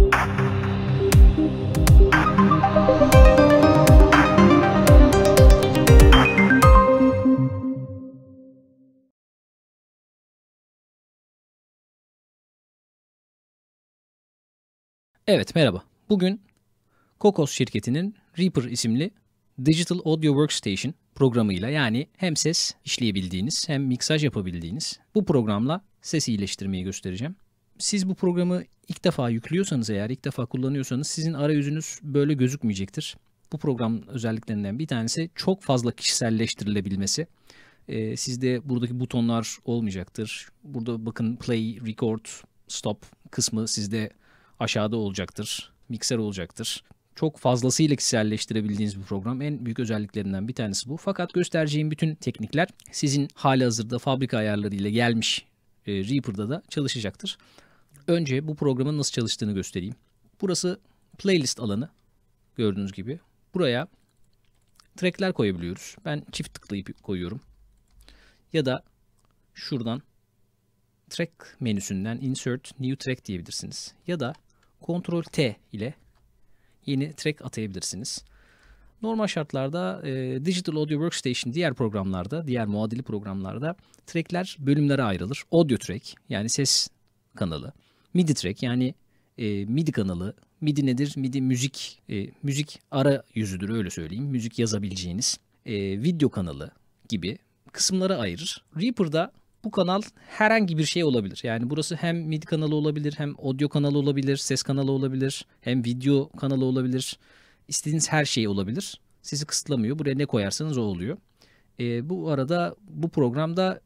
Evet, merhaba. Bugün Kokos şirketinin ReaFir isimli Digital Audio Workstation programıyla, yani hem ses işleyebildiğiniz hem miksaj yapabildiğiniz bu programla ses iyileştirmeyi göstereceğim. Siz bu programı ilk defa yüklüyorsanız, eğer ilk defa kullanıyorsanız sizin arayüzünüz böyle gözükmeyecektir. Bu programın özelliklerinden bir tanesi çok fazla kişiselleştirilebilmesi. Sizde buradaki butonlar olmayacaktır. Burada bakın play, record, stop kısmı sizde aşağıda olacaktır. Mikser olacaktır. Çok fazlasıyla kişiselleştirebildiğiniz bir program. En büyük özelliklerinden bir tanesi bu. Fakat göstereceğim bütün teknikler sizin halihazırda fabrika ayarlarıyla gelmiş ReaFir'da da çalışacaktır. Önce bu programın nasıl çalıştığını göstereyim. Burası playlist alanı. Gördüğünüz gibi. Buraya trackler koyabiliyoruz. Ben çift tıklayıp koyuyorum. Ya da şuradan track menüsünden insert new track diyebilirsiniz. Ya da Ctrl T ile yeni track atayabilirsiniz. Normal şartlarda Digital Audio Workstation diğer programlarda, diğer muadili programlarda trackler bölümlere ayrılır. Audio track, yani ses kanalı. MIDI track, yani MIDI kanalı. MIDI nedir? MIDI müzik, müzik ara yüzüdür, öyle söyleyeyim. Müzik yazabileceğiniz video kanalı gibi kısımlara ayırır. ReaFir'da bu kanal herhangi bir şey olabilir. Yani burası hem MIDI kanalı olabilir, hem audio kanalı olabilir, ses kanalı olabilir, hem video kanalı olabilir. İstediğiniz her şey olabilir. Sizi kısıtlamıyor. Buraya ne koyarsanız o oluyor. Bu arada bu programda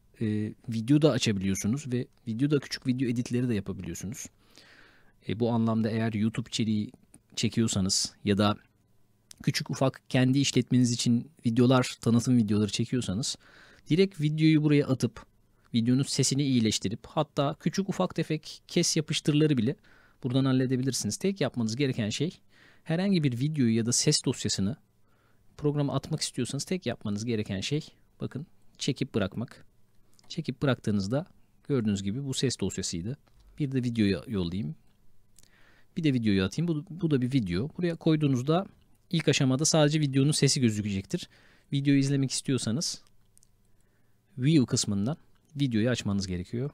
video da açabiliyorsunuz ve videoda küçük video editleri de yapabiliyorsunuz. Bu anlamda eğer YouTube içeriği çekiyorsanız ya da küçük ufak kendi işletmeniz için videolar, tanıtım videoları çekiyorsanız direkt videoyu buraya atıp videonun sesini iyileştirip hatta küçük ufak tefek kes yapıştırları bile buradan halledebilirsiniz. Tek yapmanız gereken şey, herhangi bir videoyu ya da ses dosyasını programa atmak istiyorsanız tek yapmanız gereken şey, bakın, çekip bırakmak. Çekip bıraktığınızda gördüğünüz gibi bu ses dosyasıydı. Bir de videoya yollayayım. Bir de videoyu atayım. Bu da bir video. Buraya koyduğunuzda ilk aşamada sadece videonun sesi gözükecektir. Videoyu izlemek istiyorsanız View kısmından videoyu açmanız gerekiyor.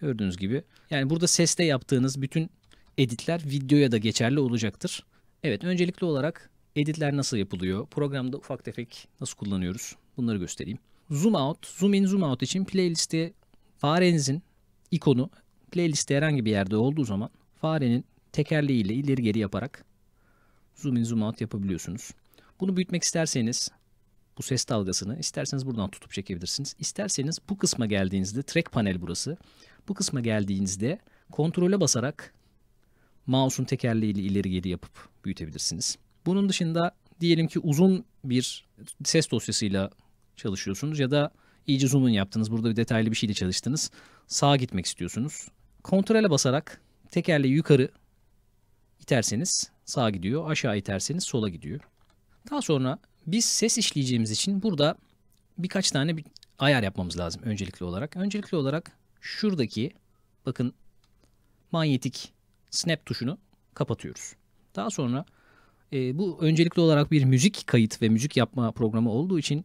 Gördüğünüz gibi. Yani burada seste yaptığınız bütün editler videoya da geçerli olacaktır. Evet, öncelikli olarak editler nasıl yapılıyor? Programda ufak tefek nasıl kullanıyoruz? Bunları göstereyim. Zoom out, zoom in, zoom out için playlist'e farenizin ikonu playlist'te herhangi bir yerde olduğu zaman farenin tekerleğiyle ileri geri yaparak zoom in, zoom out yapabiliyorsunuz. Bunu büyütmek isterseniz bu ses dalgasını isterseniz buradan tutup çekebilirsiniz. İsterseniz bu kısma geldiğinizde, track panel burası. Bu kısma geldiğinizde kontrole basarak mouse'un tekerleğiyle ileri geri yapıp büyütebilirsiniz. Bunun dışında diyelim ki uzun bir ses dosyasıyla çalışıyorsunuz ya da iyice zoom'un yaptınız. Burada bir detaylı bir şeyle çalıştınız. Sağa gitmek istiyorsunuz. Kontrole basarak tekerleği yukarı iterseniz sağa gidiyor. Aşağı iterseniz sola gidiyor. Daha sonra biz ses işleyeceğimiz için burada birkaç tane bir ayar yapmamız lazım öncelikli olarak. Öncelikli olarak şuradaki, bakın, manyetik snap tuşunu kapatıyoruz. Daha sonra bu öncelikli olarak bir müzik kayıt ve müzik yapma programı olduğu için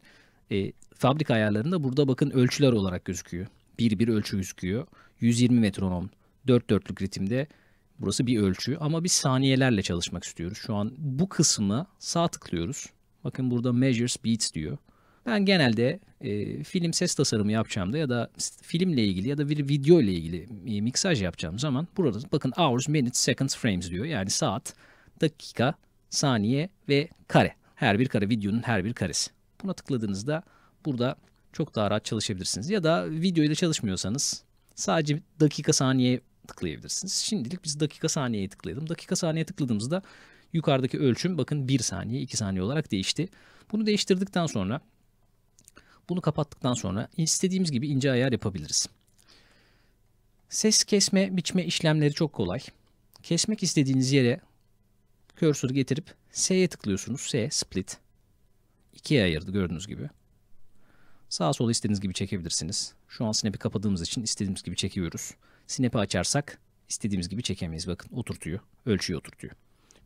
fabrika ayarlarında burada bakın ölçüler olarak gözüküyor. 1-1 ölçü gözüküyor. 120 metronom, 4-4'lük ritimde. Burası bir ölçü ama biz saniyelerle çalışmak istiyoruz. Şu an bu kısmı sağ tıklıyoruz. Bakın burada Measures Beats diyor. Ben genelde film ses tasarımı yapacağımda ya da filmle ilgili ya da bir video ile ilgili miksaj yapacağım zaman burada bakın Hours, Minutes, Seconds, Frames diyor. Yani saat, dakika, saniye ve kare. Her bir kare, videonun her bir karesi. Buna tıkladığınızda burada çok daha rahat çalışabilirsiniz. Ya da video ile çalışmıyorsanız sadece dakika, saniye tıklayabilirsiniz. Şimdilik biz dakika, saniyeye tıklayalım. Dakika, saniye tıkladığımızda yukarıdaki ölçüm bakın 1 saniye, 2 saniye olarak değişti. Bunu değiştirdikten sonra, bunu kapattıktan sonra istediğimiz gibi ince ayar yapabiliriz. Ses kesme, biçme işlemleri çok kolay. Kesmek istediğiniz yere cursor'u getirip S'ye tıklıyorsunuz. S, split. İkiye ayırdı gördüğünüz gibi. Sağa sola istediğiniz gibi çekebilirsiniz. Şu an snap'i kapadığımız için istediğimiz gibi çekiyoruz. Snap'i açarsak istediğimiz gibi çekemeyiz. Bakın oturtuyor, ölçüyü oturtuyor.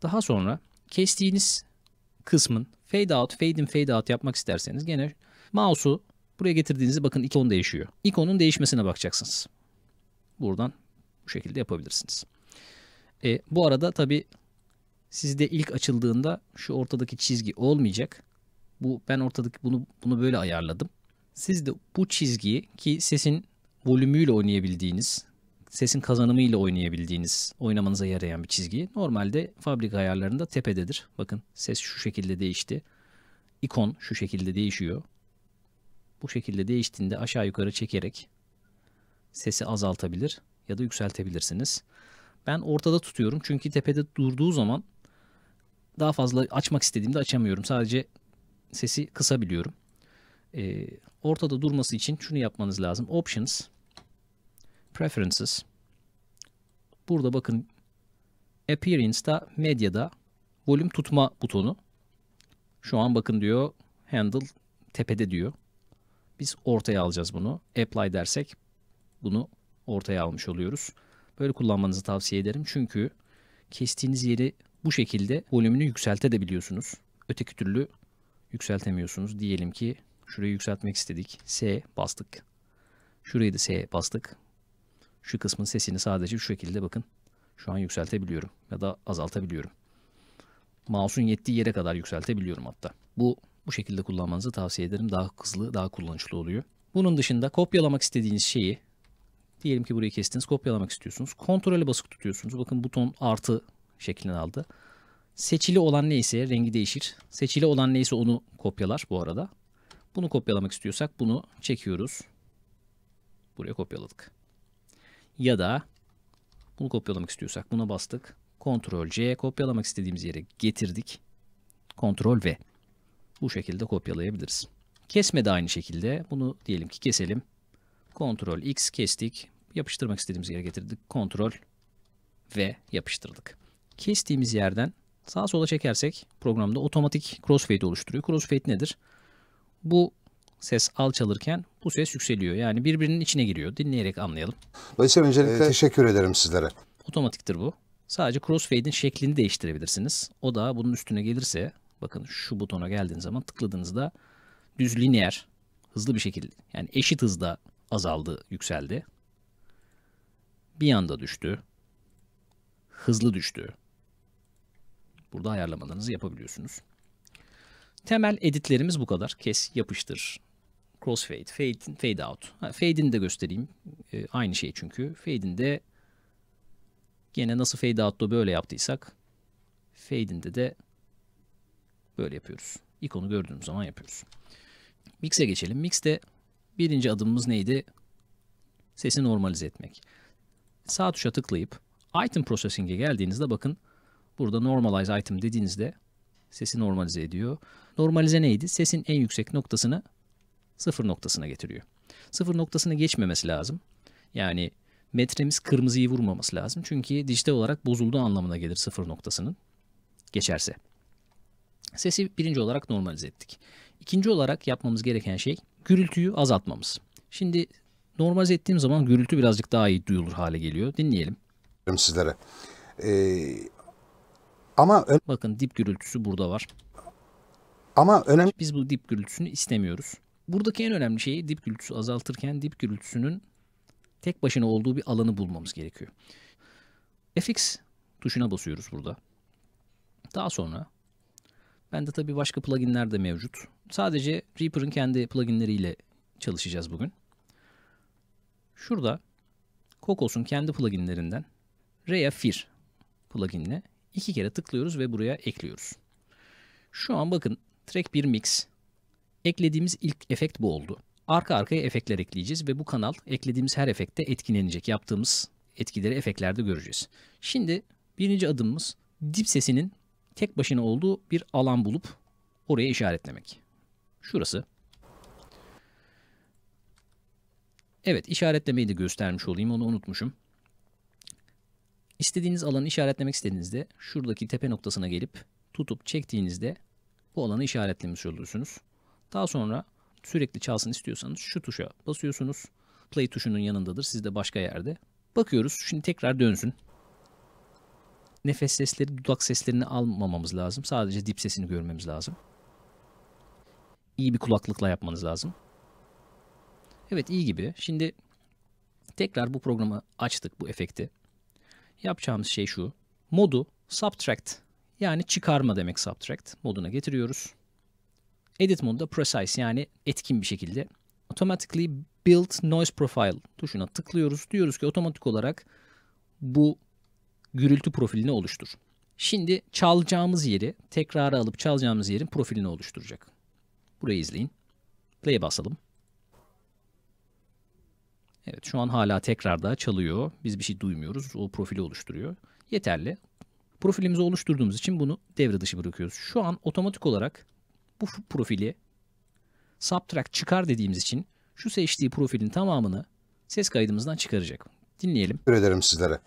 Daha sonra kestiğiniz kısmın fade out, fade in, fade out yapmak isterseniz gene mouse'u buraya getirdiğinizde bakın ikon değişiyor. İkonun değişmesine bakacaksınız. Buradan bu şekilde yapabilirsiniz. Bu arada tabii sizde ilk açıldığında şu ortadaki çizgi olmayacak. Ben ortadaki bunu böyle ayarladım. Siz de bu çizgiyi ki sesin volümüyle oynayabildiğiniz, sesin kazanımıyla oynayabildiğiniz, oynamanıza yarayan bir çizgiyi normalde fabrika ayarlarında tepededir. Bakın ses şu şekilde değişti. İkon şu şekilde değişiyor. Bu şekilde değiştiğinde aşağı yukarı çekerek sesi azaltabilir ya da yükseltebilirsiniz. Ben ortada tutuyorum çünkü tepede durduğu zaman daha fazla açmak istediğimde açamıyorum. Sadece sesi kısabiliyorum. Ortada durması için şunu yapmanız lazım. Options, Preferences. Burada bakın Appearance'da, Medya'da volüm tutma butonu. Şu an bakın diyor Handle tepede diyor. Biz ortaya alacağız bunu. Apply dersek bunu ortaya almış oluyoruz. Böyle kullanmanızı tavsiye ederim. Çünkü kestiğiniz yeri bu şekilde volümünü yükseltebiliyorsunuz. Öteki türlü yükseltemiyorsunuz. Diyelim ki şurayı yükseltmek istedik. S bastık. Şurayı da S bastık. Şu kısmın sesini sadece şu şekilde bakın. Şu an yükseltebiliyorum ya da azaltabiliyorum. Mouse'un yettiği yere kadar yükseltebiliyorum hatta. Bu şekilde kullanmanızı tavsiye ederim. Daha hızlı, daha kullanışlı oluyor. Bunun dışında kopyalamak istediğiniz şeyi, diyelim ki burayı kestiniz, kopyalamak istiyorsunuz. Ctrl'e basık tutuyorsunuz. Bakın buton artı şeklini aldı. Seçili olan neyse rengi değişir. Seçili olan neyse onu kopyalar bu arada. Bunu kopyalamak istiyorsak bunu çekiyoruz. Buraya kopyaladık. Ya da bunu kopyalamak istiyorsak buna bastık. Ctrl+C, kopyalamak istediğimiz yere getirdik. Ctrl+V. Bu şekilde kopyalayabiliriz. Kesme de aynı şekilde. Bunu diyelim ki keselim. Ctrl+X kestik. Yapıştırmak istediğimiz yere getirdik. Ctrl+V yapıştırdık. Kestiğimiz yerden sağa sola çekersek programda otomatik crossfade oluşturuyor. Crossfade nedir? Bu ses alçalırken bu ses yükseliyor. Yani birbirinin içine giriyor. Dinleyerek anlayalım. Dolayısıyla öncelikle teşekkür ederim sizlere. Otomatiktir bu. Sadece crossfade'in şeklini değiştirebilirsiniz. O da bunun üstüne gelirse, bakın şu butona geldiğiniz zaman tıkladığınızda düz lineer, hızlı bir şekilde, yani eşit hızda azaldı, yükseldi. Bir anda düştü. Hızlı düştü. Burada ayarlamalarınızı yapabiliyorsunuz. Temel editlerimiz bu kadar. Kes, yapıştır, crossfade, fade in, fade out. Fade'ini de göstereyim. Aynı şey çünkü. Fade'inde gene nasıl fade out'da böyle yaptıysak fade'inde de böyle yapıyoruz. İkonu gördüğümüz zaman yapıyoruz. Mix'e geçelim. Mix'te birinci adımımız neydi? Sesi normalize etmek. Sağ tuşa tıklayıp item processing'e geldiğinizde bakın burada normalize item dediğinizde sesi normalize ediyor. Normalize neydi? Sesin en yüksek noktasını sıfır noktasına getiriyor. Sıfır noktasına geçmemesi lazım. Yani metremiz kırmızıyı vurmaması lazım. Çünkü dijital olarak bozulduğu anlamına gelir sıfır noktasının geçerse. Sesi birinci olarak normalize ettik. İkinci olarak yapmamız gereken şey gürültüyü azaltmamız. Şimdi normalize ettiğim zaman gürültü birazcık daha iyi duyulur hale geliyor. Dinleyelim. Sizlere. Ama bakın dip gürültüsü burada var. Ama önemli. Biz bu dip gürültüsünü istemiyoruz. Buradaki en önemli şey dip gürültüsü azaltırken dip gürültüsünün tek başına olduğu bir alanı bulmamız gerekiyor. FX tuşuna basıyoruz burada. Daha sonra bende tabii başka pluginler de mevcut. Sadece ReaFir'ın kendi pluginleriyle çalışacağız bugün. Şurada Kokos'un kendi pluginlerinden ReaFir pluginine 2 kere tıklıyoruz ve buraya ekliyoruz. Şu an bakın Track 1 Mix. Eklediğimiz ilk efekt bu oldu. Arka arkaya efektler ekleyeceğiz ve bu kanal eklediğimiz her efekte etkilenecek. Yaptığımız etkileri efektlerde göreceğiz. Şimdi birinci adımımız dip sesinin tek başına olduğu bir alan bulup oraya işaretlemek. Şurası. Evet, işaretlemeyi de göstermiş olayım, onu unutmuşum. İstediğiniz alanı işaretlemek istediğinizde şuradaki tepe noktasına gelip tutup çektiğinizde bu alanı işaretlemiş oluyorsunuz. Daha sonra sürekli çalsın istiyorsanız şu tuşa basıyorsunuz. Play tuşunun yanındadır. Sizde başka yerde. Bakıyoruz. Şimdi tekrar dönsün. Nefes sesleri, dudak seslerini almamamız lazım. Sadece dip sesini görmemiz lazım. İyi bir kulaklıkla yapmanız lazım. Evet, iyi gibi. Şimdi tekrar bu programı açtık, bu efekti. Yapacağımız şey şu. Modu subtract, yani çıkarma demek subtract moduna getiriyoruz. Edit modunda precise, yani etkin bir şekilde. Automatically build noise profile tuşuna tıklıyoruz. Diyoruz ki otomatik olarak bu gürültü profilini oluştur. Şimdi çalacağımız yeri, tekrarı alıp çalacağımız yerin profilini oluşturacak. Burayı izleyin. Play'e basalım. Evet, şu an hala tekrarda çalıyor. Biz bir şey duymuyoruz. O profili oluşturuyor. Yeterli. Profilimizi oluşturduğumuz için bunu devre dışı bırakıyoruz. Şu an otomatik olarak bu profili subtract, çıkar dediğimiz için şu seçtiği profilin tamamını ses kaydımızdan çıkaracak. Dinleyelim. Teşekkür ederim sizlere.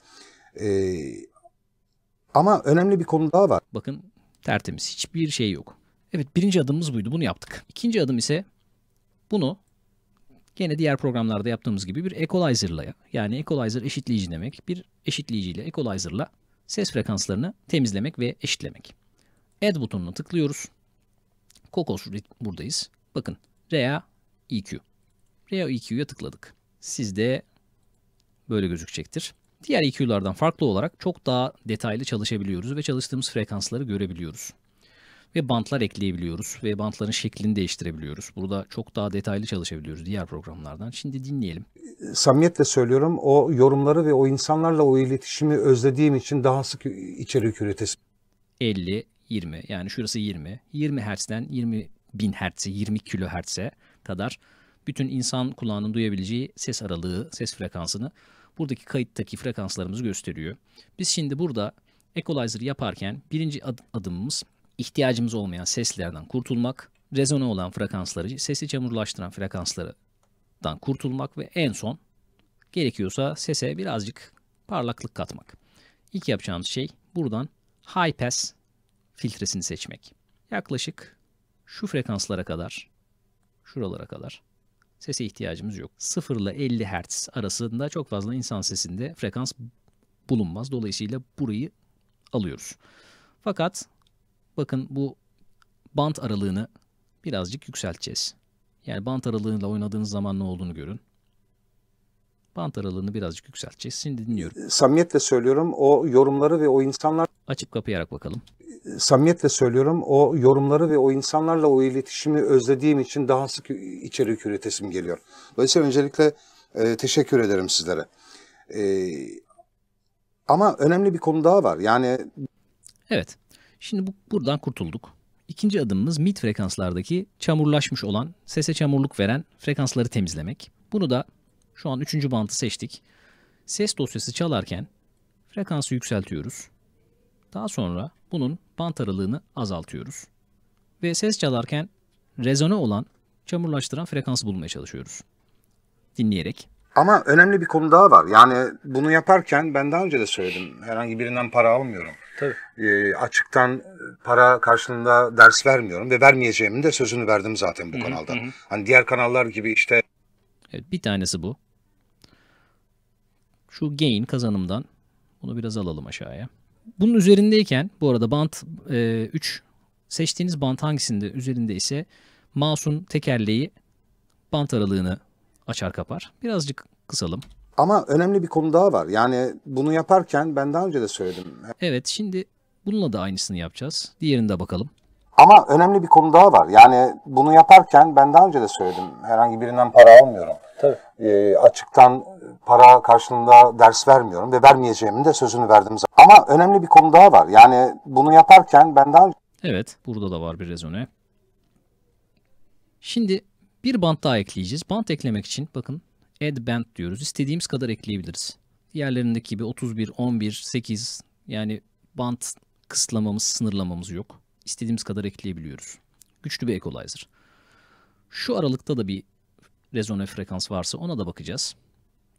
Ama önemli bir konu daha var. Bakın, tertemiz. Hiçbir şey yok. Evet, birinci adımımız buydu. Bunu yaptık. İkinci adım ise bunu gene diğer programlarda yaptığımız gibi bir equalizer'la, yani equalizer eşitleyici demek, bir eşitleyiciyle, equalizer'la ses frekanslarını temizlemek ve eşitlemek. Add butonuna tıklıyoruz. Kokos buradayız. Bakın, Rea EQ. Rea EQ'ya tıkladık. Sizde böyle gözükecektir. Diğer EQ'lardan farklı olarak çok daha detaylı çalışabiliyoruz ve çalıştığımız frekansları görebiliyoruz. Ve bantlar ekleyebiliyoruz ve bantların şeklini değiştirebiliyoruz. Burada çok daha detaylı çalışabiliyoruz diğer programlardan. Şimdi dinleyelim. Samimiyetle söylüyorum, o yorumları ve o insanlarla o iletişimi özlediğim için daha sık içerik üretesim. 50, 20, yani şurası 20. 20 Hz'den 20.000 Hz'e, 20 kHz'e kadar bütün insan kulağının duyabileceği ses aralığı, ses frekansını buradaki kayıttaki frekanslarımız gösteriyor. Biz şimdi burada equalizer yaparken birinci adımımız ihtiyacımız olmayan seslerden kurtulmak, rezone olan frekansları, sesi çamurlaştıran frekanslardan kurtulmak ve en son gerekiyorsa sese birazcık parlaklık katmak. İlk yapacağımız şey buradan high pass filtresini seçmek. Yaklaşık şu frekanslara kadar, şuralara kadar sese ihtiyacımız yok. 0 ile 50 Hz arasında çok fazla insan sesinde frekans bulunmaz. Dolayısıyla burayı alıyoruz. Fakat bakın, bu band aralığını birazcık yükselteceğiz. Yani band aralığıyla oynadığınız zaman ne olduğunu görün. Band aralığını birazcık yükselteceğiz. Şimdi dinliyorum. Samimiyetle söylüyorum, o yorumları ve o insanlar... Açıp kapayarak bakalım. Samimiyetle söylüyorum, o yorumları ve o insanlarla o iletişimi özlediğim için daha sık içerik üretesim geliyor. Dolayısıyla öncelikle teşekkür ederim sizlere. Ama önemli bir konu daha var. Yani... Evet. Şimdi buradan kurtulduk. İkinci adımımız mid frekanslardaki çamurlaşmış olan, sese çamurluk veren frekansları temizlemek. Bunu da şu an 3. bandı seçtik. Ses dosyası çalarken frekansı yükseltiyoruz. Daha sonra bunun band aralığını azaltıyoruz. Ve ses çalarken rezone olan, çamurlaştıran frekansı bulmaya çalışıyoruz. Dinleyerek. Ama önemli bir konu daha var. Yani bunu yaparken ben daha önce de söyledim. Herhangi birinden para almıyorum. Tabii. Açıktan para karşılığında ders vermiyorum ve vermeyeceğimin de sözünü verdim zaten bu kanalda. Hani diğer kanallar gibi işte. Evet, bir tanesi bu. Şu gain kazanımdan bunu biraz alalım aşağıya. Bunun üzerindeyken bu arada band 3, seçtiğiniz band hangisinde üzerindeyse mouse'un tekerleği band aralığını açar kapar. Birazcık kısalım. Ama önemli bir konu daha var. Yani bunu yaparken ben daha önce de söyledim. Evet, şimdi bununla da aynısını yapacağız. Diğerinde bakalım. Ama önemli bir konu daha var. Yani bunu yaparken ben daha önce de söyledim. Herhangi birinden para almıyorum. Tabii. Açıktan para karşılığında ders vermiyorum ve vermeyeceğimin de sözünü verdim zaten. Ama önemli bir konu daha var. Yani bunu yaparken ben daha önce... Evet, burada da var bir rezone. Şimdi bir band daha ekleyeceğiz. Band eklemek için bakın, add band diyoruz. İstediğimiz kadar ekleyebiliriz. Diğerlerindeki gibi 31, 11, 8, yani band kısıtlamamız, sınırlamamız yok. İstediğimiz kadar ekleyebiliyoruz. Güçlü bir equalizer. Şu aralıkta da bir rezone frekans varsa ona da bakacağız.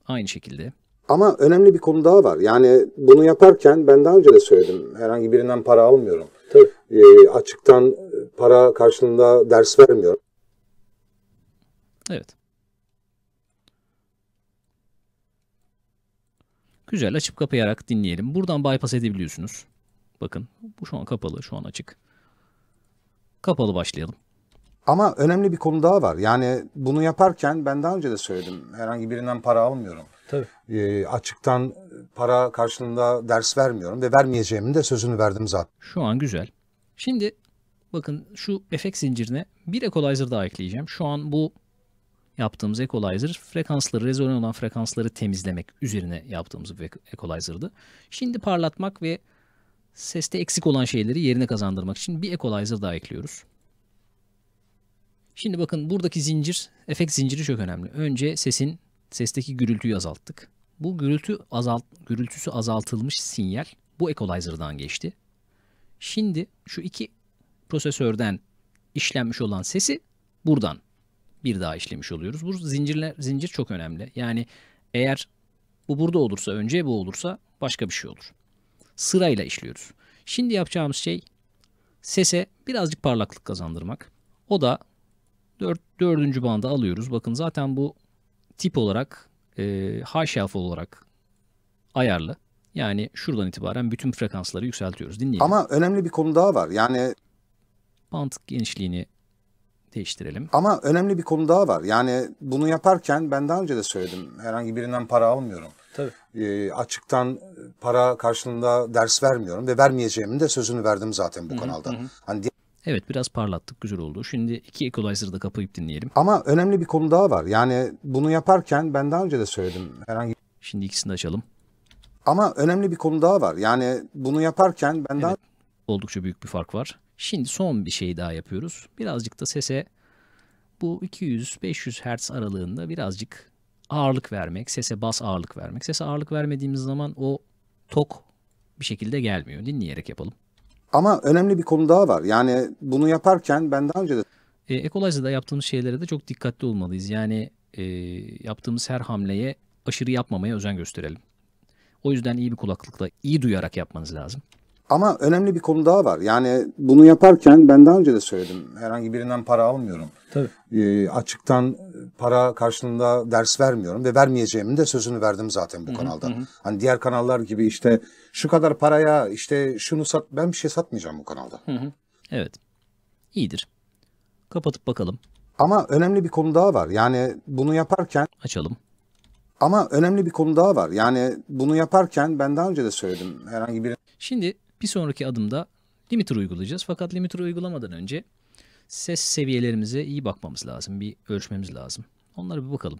Aynı şekilde. Ama önemli bir konu daha var. Yani bunu yaparken ben daha önce de söyledim. Herhangi birinden para almıyorum. Tabii. Açıktan para karşılığında ders vermiyorum. Evet. Güzel, açıp kapayarak dinleyelim. Buradan bypass edebiliyorsunuz. Bakın bu şu an kapalı, şu an açık. Kapalı başlayalım. Ama önemli bir konu daha var. Yani bunu yaparken ben daha önce de söyledim. Herhangi birinden para almıyorum. Tabii. Açıktan para karşılığında ders vermiyorum ve vermeyeceğimin de sözünü verdim zaten. Şu an güzel. Şimdi bakın şu efekt zincirine bir equalizer daha ekleyeceğim. Şu an bu yaptığımız equalizer frekansları, rezone olan frekansları temizlemek üzerine yaptığımız bir equalizer'dı. Şimdi parlatmak ve seste eksik olan şeyleri yerine kazandırmak için bir equalizer daha ekliyoruz. Şimdi bakın buradaki zincir, efekt zinciri çok önemli. Önce sesteki gürültüyü azalttık. Bu gürültüsü azaltılmış sinyal bu equalizer'dan geçti. Şimdi şu iki prosesörden işlenmiş olan sesi buradan bir daha işlemiş oluyoruz. Bu zincir çok önemli. Yani eğer bu burada olursa, önce bu olursa başka bir şey olur. Sırayla işliyoruz. Şimdi yapacağımız şey sese birazcık parlaklık kazandırmak. O da dördüncü bandı alıyoruz. Bakın zaten bu tip olarak high shelf olarak ayarlı. Yani şuradan itibaren bütün frekansları yükseltiyoruz. Dinleyelim. Ama önemli bir konu daha var. Yani band genişliğini değiştirelim. Ama önemli bir konu daha var. Yani bunu yaparken ben daha önce de söyledim. Herhangi birinden para almıyorum. Tabii. Açıktan para karşılığında ders vermiyorum ve vermeyeceğimin de sözünü verdim zaten bu kanalda. Hani evet, biraz parlattık, güzel oldu. Şimdi iki equalizer'ı da kapayıp dinleyelim. Ama önemli bir konu daha var. Yani bunu yaparken ben daha önce de söyledim. Şimdi ikisini de açalım. Ama önemli bir konu daha var. Yani bunu yaparken ben daha... Evet, oldukça büyük bir fark var. Şimdi son bir şey daha yapıyoruz. Birazcık da sese bu 200-500 Hz aralığında birazcık ağırlık vermek, sese bas ağırlık vermek. Sese ağırlık vermediğimiz zaman o tok bir şekilde gelmiyor. Dinleyerek yapalım. Ama önemli bir konu daha var. Yani bunu yaparken ben daha önce de... Equalizer'da yaptığımız şeylere de çok dikkatli olmalıyız. Yani yaptığımız her hamleye aşırı yapmamaya özen gösterelim. O yüzden iyi bir kulaklıkla, iyi duyarak yapmanız lazım. Ama önemli bir konu daha var. Yani bunu yaparken ben daha önce de söyledim. Herhangi birinden para almıyorum. Tabii. Açıktan para karşılığında ders vermiyorum ve vermeyeceğimin de sözünü verdim zaten bu kanalda. Hani diğer kanallar gibi işte şu kadar paraya işte şunu sat, ben bir şey satmayacağım bu kanalda. Evet. İyidir. Kapatıp bakalım. Ama önemli bir konu daha var. Yani bunu yaparken açalım. Ama önemli bir konu daha var. Yani bunu yaparken ben daha önce de söyledim. Herhangi bir... Şimdi bir sonraki adımda limiter uygulayacağız. Fakat limiter uygulamadan önce ses seviyelerimize iyi bakmamız lazım. Bir ölçmemiz lazım. Onlara bir bakalım.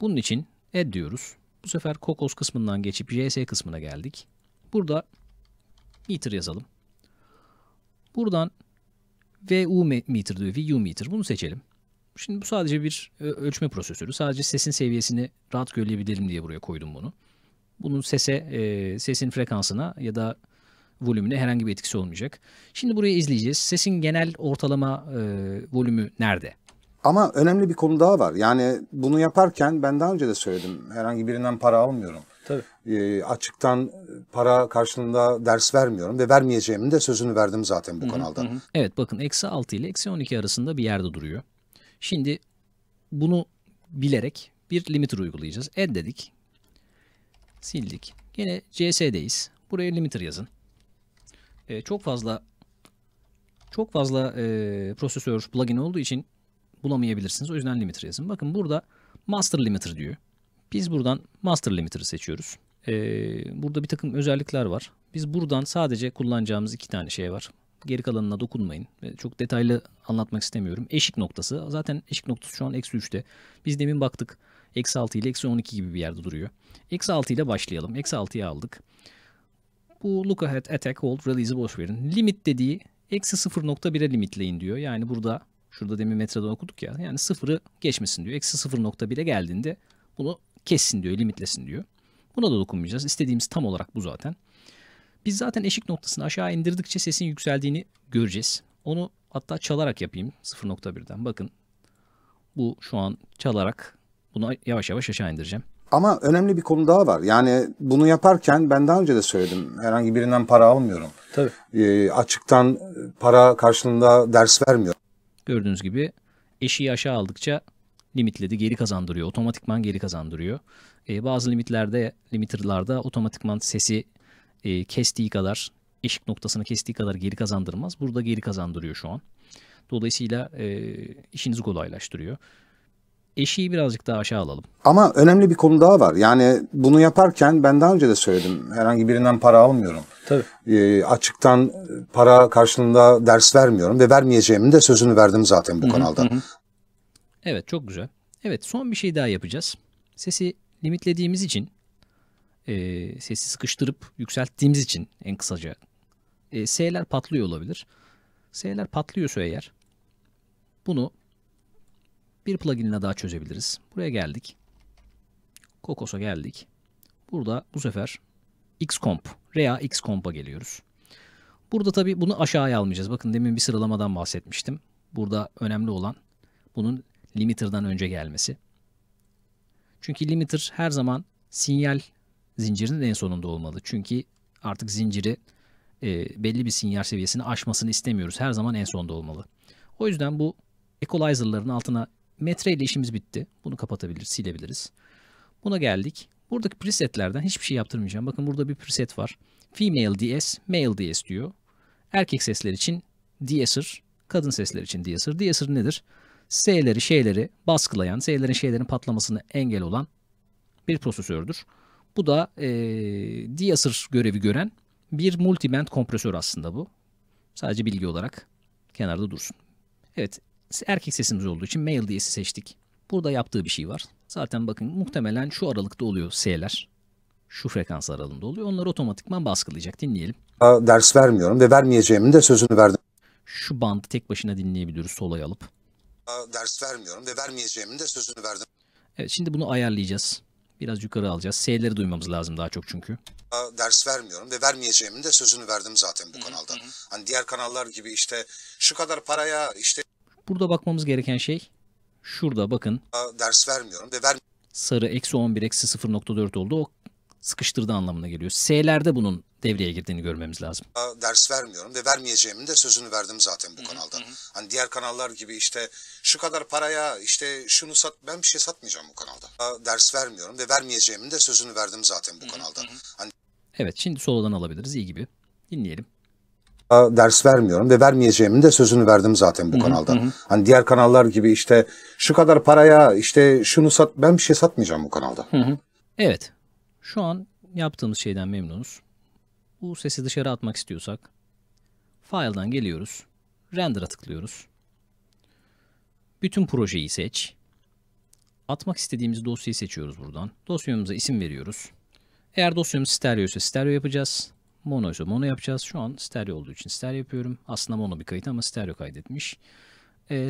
Bunun için add diyoruz. Bu sefer Kokos kısmından geçip JS kısmına geldik. Burada meter yazalım. Buradan VU meter diyor. VU meter. Bunu seçelim. Şimdi bu sadece bir ölçme prosesörü. Sadece sesin seviyesini rahat görebilelim diye buraya koydum bunu. Bunun sesin frekansına ya da volümüne herhangi bir etkisi olmayacak. Şimdi burayı izleyeceğiz. Sesin genel ortalama volümü nerede? Ama önemli bir konu daha var. Yani bunu yaparken ben daha önce de söyledim. Herhangi birinden para almıyorum. Tabii. Açıktan para karşılığında ders vermiyorum ve vermeyeceğimin de sözünü verdim zaten bu kanalda. Evet, bakın -6 ile -12 arasında bir yerde duruyor. Şimdi bunu bilerek bir limiter uygulayacağız. Add dedik. Sildik. Yine CS'deyiz. Buraya limiter yazın. Çok fazla prosesör plugin olduğu için bulamayabilirsiniz. O yüzden limiter yazın. Bakın burada master limiter diyor. Biz buradan master limiter'ı seçiyoruz. Burada bir takım özellikler var. Biz buradan sadece kullanacağımız iki tane şey var. Geri kalanına dokunmayın. Çok detaylı anlatmak istemiyorum. Eşik noktası. Zaten eşik noktası şu an -3'te. Biz demin baktık. -6 ile -12 gibi bir yerde duruyor. -6 ile başlayalım. -6'yı aldık. Bu look ahead, attack, hold, release'i boş verin. Limit dediği -0.1'e limitleyin diyor. Yani burada, şurada demin metreden okuduk ya. Yani 0'ı geçmesin diyor. -0.1'e geldiğinde bunu kessin diyor, limitlesin diyor. Buna da dokunmayacağız. İstediğimiz tam olarak bu zaten. Biz zaten eşik noktasını aşağı indirdikçe sesin yükseldiğini göreceğiz. Onu hatta çalarak yapayım 0.1'den. Bakın bu şu an çalarak bunu yavaş yavaş aşağı indireceğim. Ama önemli bir konu daha var. Yani bunu yaparken ben daha önce de söyledim. Herhangi birinden para almıyorum. Tabii. Açıktan para karşılığında ders vermiyorum. Gördüğünüz gibi eşiği aşağı aldıkça limitleri geri kazandırıyor. Otomatikman geri kazandırıyor. Bazı limiterlarda otomatikman sesi kestiği kadar, eşik noktasını kestiği kadar geri kazandırmaz. Burada geri kazandırıyor şu an. Dolayısıyla işinizi kolaylaştırıyor. Eşiği birazcık daha aşağı alalım. Ama önemli bir konu daha var. Yani bunu yaparken ben daha önce de söyledim. Herhangi birinden para almıyorum. Tabii. Açıktan para karşılığında ders vermiyorum ve vermeyeceğimin de sözünü verdim zaten bu kanalda. Evet, çok güzel. Evet, son bir şey daha yapacağız. Sesi limitlediğimiz için, sesi sıkıştırıp yükselttiğimiz için en kısaca S'ler patlıyor olabilir. S'ler patlıyorsa eğer bunu bir pluginle daha çözebiliriz. Buraya geldik. Kokos'a geldik. Burada bu sefer Xcomp, Rea Xcomp'a geliyoruz. Burada tabii bunu aşağıya almayacağız. Bakın demin bir sıralamadan bahsetmiştim. Burada önemli olan bunun limiter'dan önce gelmesi. Çünkü limiter her zaman sinyal zincirinin en sonunda olmalı. Çünkü artık zinciri belli bir sinyal seviyesini aşmasını istemiyoruz. Her zaman en sonda olmalı. O yüzden bu equalizer'ların altına metreyle işimiz bitti. Bunu kapatabiliriz, silebiliriz. Buna geldik. Buradaki presetlerden hiçbir şey yaptırmayacağım. Bakın burada bir preset var. Female DS, male DS diyor. Erkek sesler için deesser, kadın sesler için deesser. Deesser nedir? S'leri, şeyleri baskılayan, S'lerin, şeylerin patlamasını engel olan bir prosesördür. Bu da deesser görevi gören bir multiband kompresör aslında bu. Sadece bilgi olarak kenarda dursun. Evet, erkek sesimiz olduğu için male DS'i seçtik. Burada yaptığı bir şey var. Zaten bakın muhtemelen şu aralıkta oluyor S'ler. Şu frekans aralığında oluyor. Onları otomatikman baskılayacak. Dinleyelim. Ders vermiyorum ve vermeyeceğimin de sözünü verdim. Şu bandı tek başına dinleyebiliyoruz solaya alıp. Ders vermiyorum ve vermeyeceğimin de sözünü verdim. Evet, şimdi bunu ayarlayacağız. Biraz yukarı alacağız. S'leri duymamız lazım daha çok çünkü. Ders vermiyorum ve vermeyeceğimin de sözünü verdim zaten bu kanalda. Hani diğer kanallar gibi işte şu kadar paraya işte. Burada bakmamız gereken şey şurada bakın. Ders vermiyorum ve sarı -11 -0.4 oldu. O sıkıştırdığı anlamına geliyor. S'lerde bunun devreye girdiğini görmemiz lazım. Ders vermiyorum ve vermeyeceğimin de sözünü verdim zaten bu kanalda. Hani diğer kanallar gibi işte şu kadar paraya işte şunu sat, ben bir şey satmayacağım bu kanalda. Ders vermiyorum ve vermeyeceğimin de sözünü verdim zaten bu kanalda. Hani... Evet, şimdi soladan alabiliriz iyi gibi. Dinleyelim. Ders vermiyorum ve vermeyeceğimin de sözünü verdim zaten bu kanalda. Hani diğer kanallar gibi işte şu kadar paraya işte şunu sat, ben bir şey satmayacağım bu kanalda. Evet, şu an yaptığımız şeyden memnunuz. Bu sesi dışarı atmak istiyorsak file'dan geliyoruz. Render'a tıklıyoruz. Bütün projeyi seç. Atmak istediğimiz dosyayı seçiyoruz buradan. Dosyamıza isim veriyoruz. Eğer dosyamız stereo ise stereo yapacağız. Mono ise mono yapacağız. Şu an stereo olduğu için stereo yapıyorum. Aslında mono bir kayıt ama stereo kaydetmiş.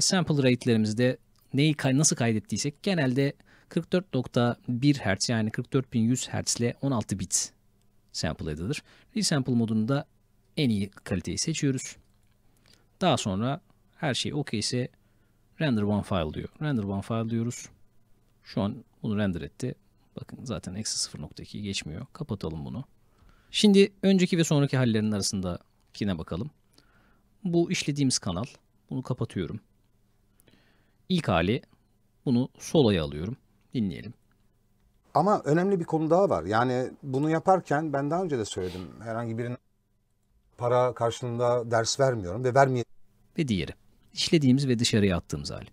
Sample rate'lerimizde neyi nasıl kaydettiysek genelde 44.1 Hz yani 44.100 Hz ile 16 bit sample edilir. Resample modunda en iyi kaliteyi seçiyoruz. Daha sonra her şey okey ise render one file diyor. Render one file diyoruz. Şu an bunu render etti. Bakın zaten -0.2 geçmiyor. Kapatalım bunu. Şimdi önceki ve sonraki hallerinin arasındakine bakalım. Bu işlediğimiz kanal. Bunu kapatıyorum. İlk hali, bunu solaya alıyorum. Dinleyelim. Ama önemli bir konu daha var. Yani bunu yaparken ben daha önce de söyledim. Herhangi birinin para karşılığında ders vermiyorum ve vermeyeceğim. Ve diğeri. İşlediğimiz ve dışarıya attığımız hali.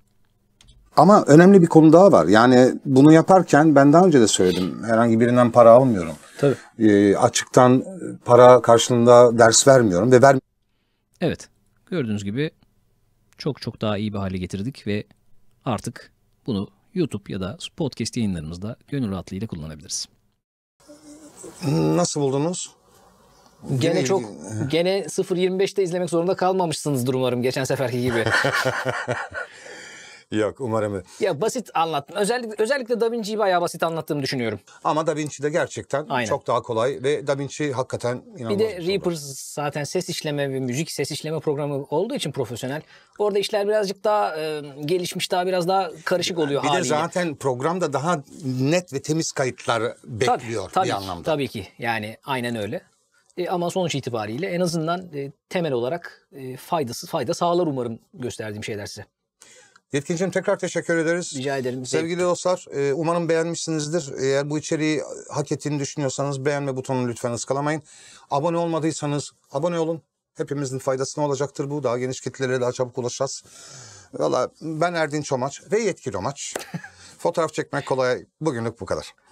Ama önemli bir konu daha var. Yani bunu yaparken ben daha önce de söyledim. Herhangi birinden para almıyorum. Tabii. Açıktan para karşılığında ders vermiyorum ve vermeyeceğim. Evet. Gördüğünüz gibi çok daha iyi bir hale getirdik ve artık bunu YouTube ya da podcast yayınlarımızda gönül rahatlığıyla kullanabiliriz. Nasıl buldunuz? Gene 0.25'te izlemek zorunda kalmamışsınızdır umarım geçen seferki gibi. Yok umarım. Ya basit anlattım. Özellikle Da Vinci'yi bayağı basit anlattığımı düşünüyorum. Ama Da Vinci de gerçekten çok daha kolay ve Da Vinci hakikaten inanılmaz. Bir de ReaFir zaten ses işleme ve müzik ses işleme programı olduğu için profesyonel. Orada işler birazcık daha gelişmiş, biraz daha karışık oluyor haliyle. Bir de zaten programda daha net ve temiz kayıtlar bekliyor bir anlamda. Tabii ki. Yani aynen öyle. Ama sonuç itibariyle en azından temel olarak fayda sağlar umarım gösterdiğim şeyler size. Yetkinciğim tekrar teşekkür ederiz. Rica ederim. Sevgili dostlar, umarım beğenmişsinizdir. Eğer bu içeriği hak ettiğini düşünüyorsanız beğenme butonunu lütfen ıskalamayın. Abone olmadıysanız abone olun. Hepimizin faydasına olacaktır bu. Daha geniş kitlelere daha çabuk ulaşacağız. Valla ben Erdinç Omaç ve Yetkili Omaç. Fotoğraf çekmek kolay. Bugünlük bu kadar.